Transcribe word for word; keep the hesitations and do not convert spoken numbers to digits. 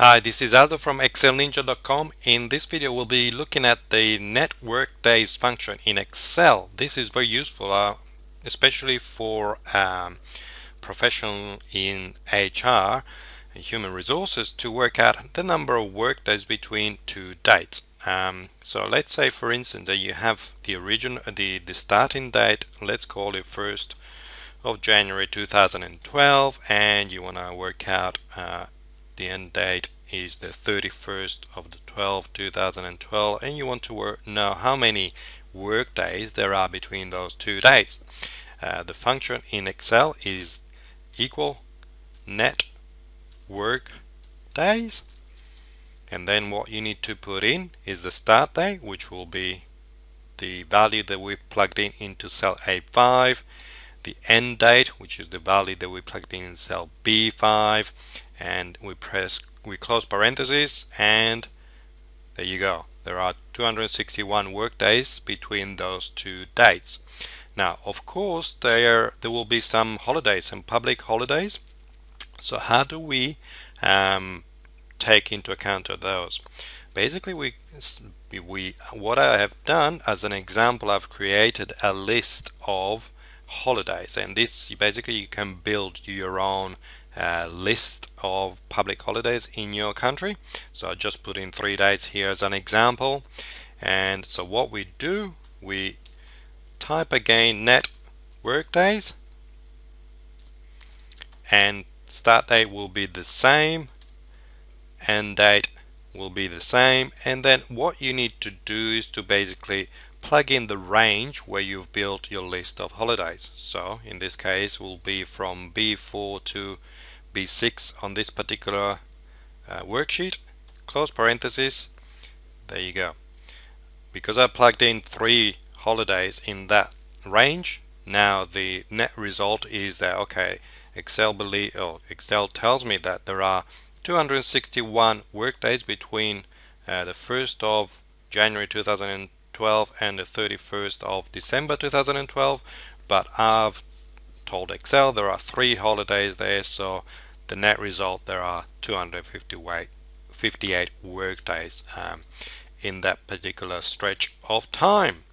Hi, this is Aldo from Excel Ninja dot com. In this video we'll be looking at the NETWORKDAYS function in Excel. This is very useful, uh, especially for um, professionals in H R, human resources, to work out the number of workdays between two dates. Um, so let's say, for instance, that you have the origin, the, the starting date, let's call it first of January two thousand twelve, and you want to work out uh, the end date is the thirty-first of the twelfth two thousand twelve, and you want to work, know how many work days there are between those two dates. Uh, the function in Excel is equal net work days, and then what you need to put in is the start day, which will be the value that we plugged in into cell A five, the end date, which is the value that we plugged in in cell B five, and we press, we close parentheses, and there you go. There are two hundred sixty-one work days between those two dates. Now, of course, there there will be some holidays, some public holidays. So how do we um, take into account of those? Basically, we we what I have done as an example, I've created a list of holidays, and this basically you can build your own uh, list of public holidays in your country. So I just put in three days here as an example, and so what we do, we type again net workdays, and start date will be the same, end date will be the same, and then what you need to do is to basically plug in the range where you've built your list of holidays. So in this case will be from B four to B six on this particular uh, worksheet, close parenthesis, there you go. Because I plugged in three holidays in that range, now the net result is that, okay, Excel believe, or Excel tells me that there are two hundred sixty-one workdays between uh, the first of January two thousand twelve and the thirty-first of December two thousand twelve, but I've told Excel there are three holidays there, so the net result there are two hundred fifty-eight work days um, in that particular stretch of time.